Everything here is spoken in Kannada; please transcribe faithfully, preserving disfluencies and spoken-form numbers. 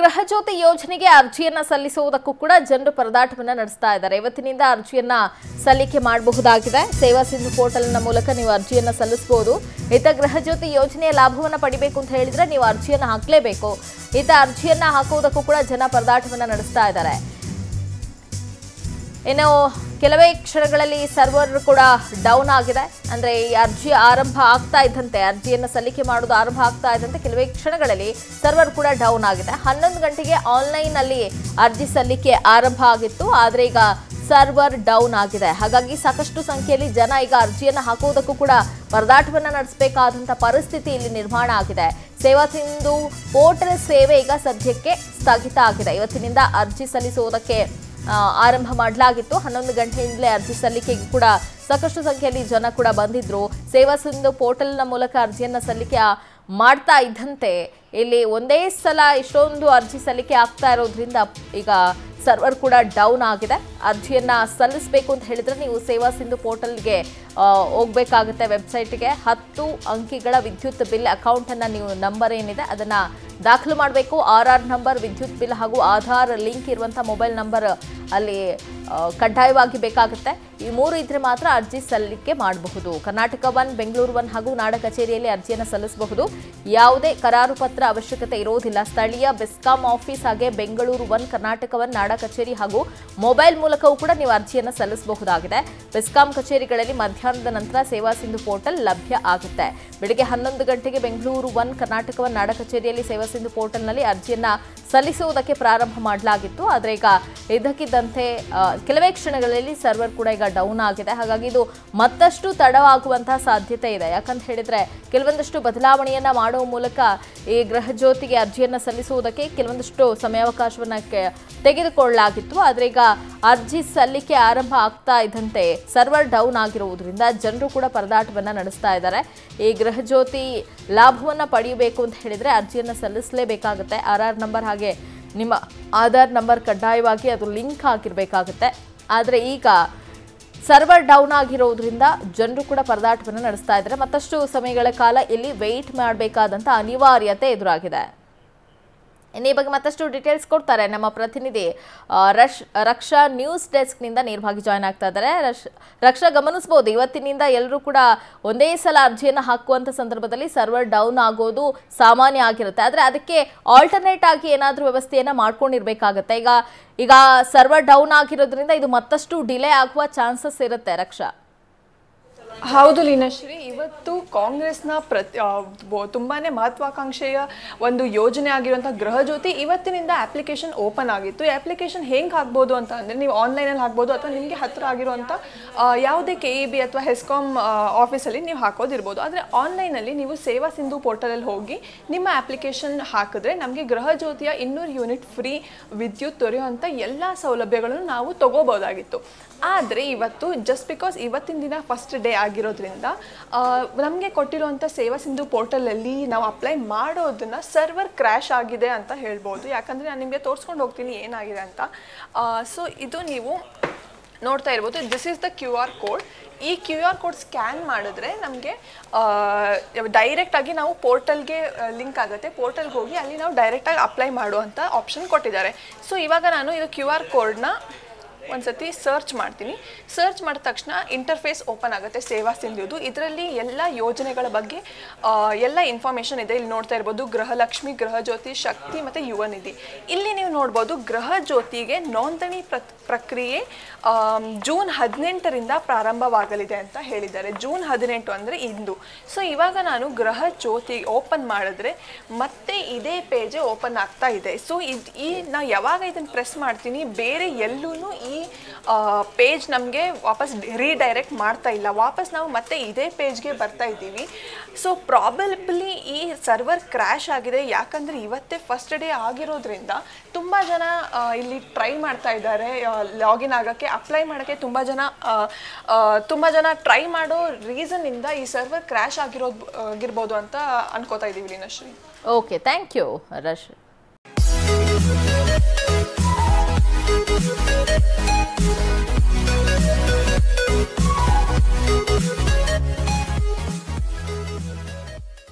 ಗೃಹಜ್ಯೋತಿ ಯೋಜನೆಗೆ ಅರ್ಜಿಯನ್ನು ಸಲ್ಲಿಸುವುದಕ್ಕೂ ಕೂಡ ಜನರು ಪರದಾಟವನ್ನು ನಡೆಸ್ತಾ ಇದ್ದಾರೆ. ಇವತ್ತಿನಿಂದ ಅರ್ಜಿಯನ್ನು ಸಲ್ಲಿಕೆ ಮಾಡಬಹುದಾಗಿದೆ. ಸೇವಾ ಸಿಂಧು ಪೋರ್ಟಲ್ನ ಮೂಲಕ ನೀವು ಅರ್ಜಿಯನ್ನು ಸಲ್ಲಿಸಬಹುದು. ಇತ ಗೃಹಜ್ಯೋತಿ ಯೋಜನೆಯ ಲಾಭವನ್ನು ಪಡೆಯಬೇಕು ಅಂತ ಹೇಳಿದ್ರೆ ನೀವು ಅರ್ಜಿಯನ್ನು ಹಾಕಲೇಬೇಕು. ಇತ ಅರ್ಜಿಯನ್ನು ಹಾಕುವುದಕ್ಕೂ ಕೂಡ ಜನ ಪರದಾಟವನ್ನು ನಡೆಸ್ತಾ ಇದ್ದಾರೆ. ಏನು ಕೆಲವೇ ಕ್ಷಣಗಳಲ್ಲಿ ಸರ್ವರ್ ಕೂಡ ಡೌನ್ ಆಗಿದೆ. ಅಂದರೆ ಈ ಅರ್ಜಿ ಆರಂಭ ಆಗ್ತಾ ಇದ್ದಂತೆ, ಅರ್ಜಿಯನ್ನು ಸಲ್ಲಿಕೆ ಮಾಡೋದು ಆರಂಭ ಆಗ್ತಾ ಇದ್ದಂತೆ ಕೆಲವೇ ಕ್ಷಣಗಳಲ್ಲಿ ಸರ್ವರ್ ಕೂಡ ಡೌನ್ ಆಗಿದೆ. ಹನ್ನೊಂದು ಗಂಟೆಗೆ ಆನ್ಲೈನಲ್ಲಿ ಅರ್ಜಿ ಸಲ್ಲಿಕೆ ಆರಂಭ ಆಗಿತ್ತು, ಆದರೆ ಈಗ ಸರ್ವರ್ ಡೌನ್ ಆಗಿದೆ. ಹಾಗಾಗಿ ಸಾಕಷ್ಟು ಸಂಖ್ಯೆಯಲ್ಲಿ ಜನ ಈಗ ಅರ್ಜಿಯನ್ನು ಹಾಕುವುದಕ್ಕೂ ಕೂಡ ಪರದಾಟವನ್ನು ನಡೆಸಬೇಕಾದಂಥ ಪರಿಸ್ಥಿತಿ ಇಲ್ಲಿ ನಿರ್ಮಾಣ ಆಗಿದೆ. ಸೇವಾ ಸಿಂಧು ಪೋರ್ಟಲ್ ಸೇವೆ ಈಗ ಸದ್ಯಕ್ಕೆ ಸ್ಥಗಿತ ಆಗಿದೆ. ಇವತ್ತಿನಿಂದ ಅರ್ಜಿ ಸಲ್ಲಿಸುವುದಕ್ಕೆ ಆರಂಭ ಮಾಡಲಾಗಿತ್ತು. ಹನ್ನೊಂದು ಗಂಟೆಯಿಂದಲೇ ಅರ್ಜಿ ಸಲ್ಲಿಕೆಗೆ ಕೂಡ ಸಾಕಷ್ಟು ಸಂಖ್ಯೆಯಲ್ಲಿ ಜನ ಕೂಡ ಬಂದಿದ್ರು. ಸೇವಾ ಸಿಂಧು ಪೋರ್ಟಲ್ನ ಮೂಲಕ ಅರ್ಜಿಯನ್ನು ಸಲ್ಲಿಕೆ ಮಾಡ್ತಾ ಇದ್ದಂತೆ ಇಲ್ಲಿ ಒಂದೇ ಸಲ ಇಷ್ಟೊಂದು ಅರ್ಜಿ ಸಲ್ಲಿಕೆ ಆಗ್ತಾ ಇರೋದ್ರಿಂದ ಈಗ ಸರ್ವರ್ ಕೂಡ ಡೌನ್ ಆಗಿದೆ. ಅರ್ಜಿಯನ್ನು ಸಲ್ಲಿಸಬೇಕು ಅಂತ ಹೇಳಿದರೆ ನೀವು ಸೇವಾ ಸಿಂಧು ಪೋರ್ಟಲ್ಗೆ ಹೋಗಬೇಕಾಗುತ್ತೆ. ವೆಬ್ಸೈಟ್ಗೆ ಹತ್ತು ಅಂಕಿಗಳ ವಿದ್ಯುತ್ ಬಿಲ್ ಅಕೌಂಟನ್ನು ನೀವು ನಂಬರ್ ಏನಿದೆ ಅದನ್ನು ದಾಖಲು ಮಾಡಬೇಕು. ಆರ್ ಆರ್ ನಂಬರ್, ವಿದ್ಯುತ್ ಬಿಲ್ ಹಾಗೂ ಆಧಾರ್ ಲಿಂಕ್ ಇರುವಂಥ ಮೊಬೈಲ್ ನಂಬರ್ ಅಲ್ಲಿ ಕಡ್ಡಾಯವಾಗಿ ಬೇಕಾಗುತ್ತೆ. ಈ ಮೂರು ಇದ್ರೆ ಮಾತ್ರ ಅರ್ಜಿ ಸಲ್ಲಿಕೆ ಮಾಡಬಹುದು. ಕರ್ನಾಟಕ ಒನ್, ಬೆಂಗಳೂರು ಒನ್ ಹಾಗೂ ನಾಡ ಕಚೇರಿಯಲ್ಲಿ ಅರ್ಜಿಯನ್ನು ಸಲ್ಲಿಸಬಹುದು. ಯಾವುದೇ ಕರಾರು ಪತ್ರ ಅವಶ್ಯಕತೆ ಇರೋದಿಲ್ಲ. ಸ್ಥಳೀಯ ಬೆಸ್ಕಾಂ ಆಫೀಸ್ ಹಾಗೆ ಬೆಂಗಳೂರು ಒನ್, ಕರ್ನಾಟಕ ಒನ್, ನಾಡ ಕಚೇರಿ ಹಾಗೂ ಮೊಬೈಲ್ ಮೂಲಕವೂ ಕೂಡ ನೀವು ಅರ್ಜಿಯನ್ನು ಸಲ್ಲಿಸಬಹುದಾಗಿದೆ. ಬೆಸ್ಕಾಂ ಕಚೇರಿಗಳಲ್ಲಿ ಮಧ್ಯಾಹ್ನದ ನಂತರ ಸೇವಾ ಸಿಂಧು ಪೋರ್ಟಲ್ ಲಭ್ಯ ಆಗುತ್ತೆ. ಬೆಳಗ್ಗೆ ಹನ್ನೊಂದು ಗಂಟೆಗೆ ಬೆಂಗಳೂರು ಒನ್, ಕರ್ನಾಟಕ ಒನ್, ನಾಡ ಕಚೇರಿಯಲ್ಲಿ ಸೇವಾ ಸಿಂಧು ಪೋರ್ಟಲ್ನಲ್ಲಿ ಅರ್ಜಿಯನ್ನು ಸಲ್ಲಿಸುವುದಕ್ಕೆ ಪ್ರಾರಂಭ ಮಾಡಲಾಗಿತ್ತು. ಆದರೆ ಈಗ ಇದಕ್ಕಿದ್ದಂತೆ ಕೆಲವೇ ಕ್ಷಣಗಳಲ್ಲಿ ಸರ್ವರ್ ಕೂಡ ಈಗ ಡೌನ್ ಆಗಿದೆ. ಹಾಗಾಗಿ ಇದು ಮತ್ತಷ್ಟು ತಡವಾಗುವಂತಹ ಸಾಧ್ಯತೆ ಇದೆ. ಯಾಕಂತ ಹೇಳಿದರೆ ಕೆಲವೊಂದಷ್ಟು ಬದಲಾವಣೆಯನ್ನು ಮಾಡುವ ಮೂಲಕ ಈ ಗೃಹಜ್ಯೋತಿಗೆ ಅರ್ಜಿಯನ್ನು ಸಲ್ಲಿಸುವುದಕ್ಕೆ ಕೆಲವೊಂದಷ್ಟು ಸಮಯಾವಕಾಶವನ್ನು ತೆಗೆದುಕೊಳ್ಳಲಾಗಿತ್ತು. ಆದರೆ ಈಗ ಅರ್ಜಿ ಸಲ್ಲಿಕೆ ಆರಂಭ ಆಗ್ತಾ ಇದ್ದಂತೆ ಸರ್ವರ್ ಡೌನ್ ಆಗಿರುವುದರಿಂದ ಜನರು ಕೂಡ ಪರದಾಟವನ್ನು ನಡೆಸ್ತಾ ಇದ್ದಾರೆ. ಈ ಗೃಹಜ್ಯೋತಿ ಲಾಭವನ್ನು ಪಡೆಯಬೇಕು ಅಂತ ಹೇಳಿದರೆ ಅರ್ಜಿಯನ್ನು ಸಲ್ಲಿಸಲೇಬೇಕಾಗುತ್ತೆ. ಆರ್ ಆರ್ ನಂಬರ್ ಹಾಗೆ ನಿಮ್ಮ ಆಧಾರ್ ನಂಬರ್ ಕಡ್ಡಾಯವಾಗಿ ಅದು ಲಿಂಕ್ ಆಗಿರಬೇಕಾಗುತ್ತೆ. ಆದರೆ ಈಗ ಸರ್ವರ್ ಡೌನ್ ಆಗಿರೋದ್ರಿಂದ ಜನರು ಕೂಡ ಪರದಾಟವನ್ನು ನಡೆಸ್ತಾ ಇದ್ದಾರೆ. ಮತ್ತಷ್ಟು ಸಮಯಗಳ ಕಾಲ ಇಲ್ಲಿ ವೆಯ್ಟ್ ಮಾಡಬೇಕಾದಂಥ ಅನಿವಾರ್ಯತೆ ಎದುರಾಗಿದೆ. ಇನ್ನು ಈ ಬಗ್ಗೆ ಮತ್ತಷ್ಟು ಡೀಟೇಲ್ಸ್ ಕೊಡ್ತಾರೆ ನಮ್ಮ ಪ್ರತಿನಿಧಿ ರಶ್ ರಕ್ಷಾ ನ್ಯೂಸ್ ಡೆಸ್ಕ್ನಿಂದ ನೇರವಾಗಿ ಜಾಯ್ನ್ ಆಗ್ತಾ ಇದ್ದಾರೆ. ರಶ್ ರಕ್ಷಾ ಗಮನಿಸ್ಬೋದು, ಇವತ್ತಿನಿಂದ ಎಲ್ಲರೂ ಕೂಡ ಒಂದೇ ಸಲ ಅರ್ಜಿಯನ್ನು ಹಾಕುವಂಥ ಸಂದರ್ಭದಲ್ಲಿ ಸರ್ವರ್ ಡೌನ್ ಆಗೋದು ಸಾಮಾನ್ಯ ಆಗಿರುತ್ತೆ. ಆದರೆ ಅದಕ್ಕೆ ಆಲ್ಟರ್ನೇಟ್ ಆಗಿ ಏನಾದರೂ ವ್ಯವಸ್ಥೆಯನ್ನು ಮಾಡ್ಕೊಂಡಿರಬೇಕಾಗತ್ತೆ. ಈಗ ಈಗ ಸರ್ವರ್ ಡೌನ್ ಆಗಿರೋದ್ರಿಂದ ಇದು ಮತ್ತಷ್ಟು ಡಿಲೇ ಆಗುವ ಚಾನ್ಸಸ್ ಇರುತ್ತೆ ರಕ್ಷಾ. ಹೌದು ಲೀನಾಶ್ರೀ, ಇವತ್ತು ಕಾಂಗ್ರೆಸ್ನ ಪ್ರತಿ ತುಂಬಾ ಮಹತ್ವಾಕಾಂಕ್ಷೆಯ ಒಂದು ಯೋಜನೆ ಆಗಿರುವಂಥ ಗೃಹಜ್ಯೋತಿ ಇವತ್ತಿನಿಂದ ಅಪ್ಲಿಕೇಶನ್ ಓಪನ್ ಆಗಿತ್ತು. ಈ ಅಪ್ಲಿಕೇಶನ್ ಹೆಂಗೆ ಹಾಕ್ಬೋದು ಅಂತ ಅಂದರೆ ನೀವು ಆನ್ಲೈನಲ್ಲಿ ಹಾಕ್ಬೋದು, ಅಥವಾ ನಿಮಗೆ ಹತ್ತಿರ ಆಗಿರುವಂಥ ಯಾವುದೇ ಕೆ ಇ ಬಿ ಅಥವಾ ಹೆಸ್ಕಾಮ್ ಆಫೀಸಲ್ಲಿ ನೀವು ಹಾಕೋದಿರ್ಬೋದು. ಆದರೆ ಆನ್ಲೈನಲ್ಲಿ ನೀವು ಸೇವಾ ಸಿಂಧು ಪೋರ್ಟಲಲ್ಲಿ ಹೋಗಿ ನಿಮ್ಮ ಅಪ್ಲಿಕೇಶನ್ ಹಾಕಿದ್ರೆ ನಮಗೆ ಗೃಹಜ್ಯೋತಿಯ ಇನ್ನೂರು ಯೂನಿಟ್ ಫ್ರೀ ವಿದ್ಯುತ್ ದೊರೆಯುವಂಥ ಎಲ್ಲ ಸೌಲಭ್ಯಗಳನ್ನು ನಾವು ತೊಗೋಬೋದಾಗಿತ್ತು. ಆದರೆ ಇವತ್ತು ಜಸ್ಟ್ ಬಿಕಾಸ್ ಇವತ್ತಿನ ದಿನ ಫಸ್ಟ್ ಡೇ ಆಗಿರೋದ್ರಿಂದ ನಮಗೆ ಕೊಟ್ಟಿರುವಂಥ ಸೇವಾ ಸಿಂಧು ಪೋರ್ಟಲಲ್ಲಿ ನಾವು ಅಪ್ಲೈ ಮಾಡೋದನ್ನ ಸರ್ವರ್ ಕ್ರ್ಯಾಶ್ ಆಗಿದೆ ಅಂತ ಹೇಳ್ಬೋದು. ಯಾಕಂದರೆ ನಾನು ನಿಮಗೆ ತೋರಿಸ್ಕೊಂಡು ಹೋಗ್ತೀನಿ ಏನಾಗಿದೆ ಅಂತ. ಸೊ ಇದು ನೀವು ನೋಡ್ತಾ ಇರ್ಬೋದು, this is the Q R code. ಈ ಕ್ಯೂ ಆರ್ ಕೋಡ್ ಸ್ಕ್ಯಾನ್ ಮಾಡಿದ್ರೆ ನಮಗೆ ಡೈರೆಕ್ಟಾಗಿ ನಾವು ಪೋರ್ಟಲ್ಗೆ ಲಿಂಕ್ ಆಗುತ್ತೆ. ಪೋರ್ಟಲ್ಗೆ ಹೋಗಿ ಅಲ್ಲಿ ನಾವು ಡೈರೆಕ್ಟಾಗಿ ಅಪ್ಲೈ ಮಾಡುವಂಥ ಆಪ್ಷನ್ ಕೊಟ್ಟಿದ್ದಾರೆ. ಸೊ ಇವಾಗ ನಾನು ಇದು ಕ್ಯೂ ಆರ್ ಕೋಡ್ನ ಒಂದು ಸತಿ ಸರ್ಚ್ ಮಾಡ್ತೀನಿ. ಸರ್ಚ್ ಮಾಡಿದ ತಕ್ಷಣ ಇಂಟರ್ಫೇಸ್ ಓಪನ್ ಆಗುತ್ತೆ ಸೇವಾ ಸಿಂಧುದು. ಇದರಲ್ಲಿ ಎಲ್ಲ ಯೋಜನೆಗಳ ಬಗ್ಗೆ ಎಲ್ಲ ಇನ್ಫಾರ್ಮೇಷನ್ ಇದೆ. ಇಲ್ಲಿ ನೋಡ್ತಾ ಇರ್ಬೋದು ಗೃಹಲಕ್ಷ್ಮಿ, ಗೃಹಜ್ಯೋತಿ, ಶಕ್ತಿ ಮತ್ತು ಯುವ ನಿಧಿ. ಇಲ್ಲಿ ನೀವು ನೋಡ್ಬೋದು ಗೃಹಜ್ಯೋತಿಗೆ ನೋಂದಣಿ ಪ್ರ ಪ್ರಕ್ರಿಯೆ ಜೂನ್ ಹದಿನೆಂಟರಿಂದ ಪ್ರಾರಂಭವಾಗಲಿದೆ ಅಂತ ಹೇಳಿದ್ದಾರೆ. ಜೂನ್ ಹದಿನೆಂಟು ಅಂದರೆ ಇಂದು. ಸೊ ಇವಾಗ ನಾನು ಗೃಹಜ್ಯೋತಿ ಓಪನ್ ಮಾಡಿದ್ರೆ ಮತ್ತೆ ಇದೇ ಪೇಜೆ ಓಪನ್ ಆಗ್ತಾ ಇದೆ. ಸೊ ಇದು ಈ ನಾ ಯಾವಾಗ ಇದನ್ನು ಪ್ರೆಸ್ ಮಾಡ್ತೀನಿ ಬೇರೆ ಎಲ್ಲೂ ಈ ಪೇಜ್ ನಮಗೆ ವಾಪಸ್ ರೀಡೈರೆಕ್ಟ್ ಮಾಡ್ತಾ ಇಲ್ಲ. ವಾಪಸ್ ನಾವು ಮತ್ತೆ ಇದೇ ಪೇಜ್ಗೆ ಬರ್ತಾ ಇದ್ದೀವಿ. ಸೊ ಪ್ರಾಬಬಲಿ ಈ ಸರ್ವರ್ ಕ್ರ್ಯಾಶ್ ಆಗಿದೆ. ಯಾಕಂದರೆ ಇವತ್ತೇ ಫಸ್ಟ್ ಡೇ ಆಗಿರೋದ್ರಿಂದ ತುಂಬ ಜನ ಇಲ್ಲಿ ಟ್ರೈ ಮಾಡ್ತಾ ಇದ್ದಾರೆ ಲಾಗಿನ್ ಆಗೋಕ್ಕೆ, ಅಪ್ಲೈ ಮಾಡೋಕ್ಕೆ. ತುಂಬ ಜನ ತುಂಬ ಜನ ಟ್ರೈ ಮಾಡೋ ರೀಸನ್ನಿಂದ ಈ ಸರ್ವರ್ ಕ್ರ್ಯಾಶ್ ಆಗಿರೋದು ಆಗಿರ್ಬೋದು ಅಂತ ಅನ್ಕೋತಾ ಇದ್ದೀವಿ ಲೀನಾಶ್ರೀ. ಓಕೆ, ಥ್ಯಾಂಕ್ ಯು ರಶ್. We'll be right back.